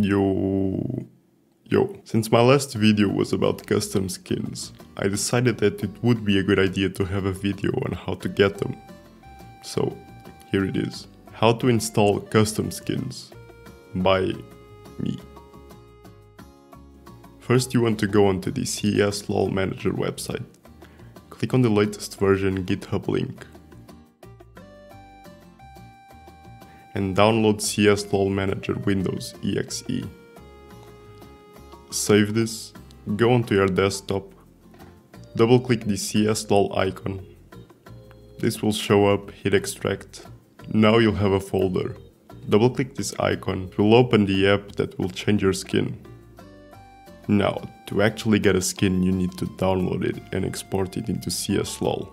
Yo, since my last video was about custom skins, I decided that it would be a good idea to have a video on how to get them. So here it is. How to install custom skins by me. First you want to go onto the CSLOL Manager website. Click on the latest version GitHub link and download CSLOL Manager Windows EXE. Save this, go onto your desktop, double click the CSLOL icon. This will show up, hit extract. Now you'll have a folder. Double click this icon, it will open the app that will change your skin. Now, to actually get a skin you need to download it and export it into CSLOL.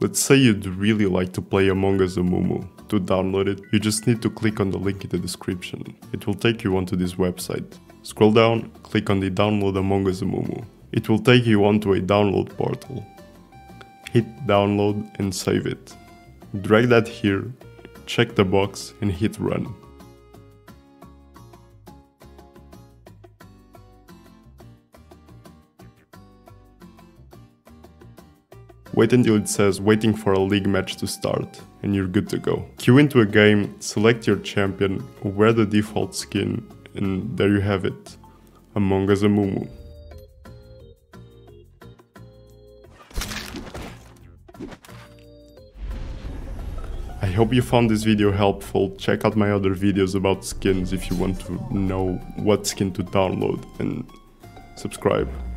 Let's say you'd really like to play Among Us Amumu. To download it, you just need to click on the link in the description. It will take you onto this website. Scroll down, click on the Download Among Us Amumu. It will take you onto a download portal. Hit download and save it. Drag that here, check the box and hit run. Wait until it says waiting for a league match to start and you're good to go. Queue into a game, select your champion, wear the default skin and there you have it, Among Us Amumu. I hope you found this video helpful. Check out my other videos about skins if you want to know what skin to download and subscribe.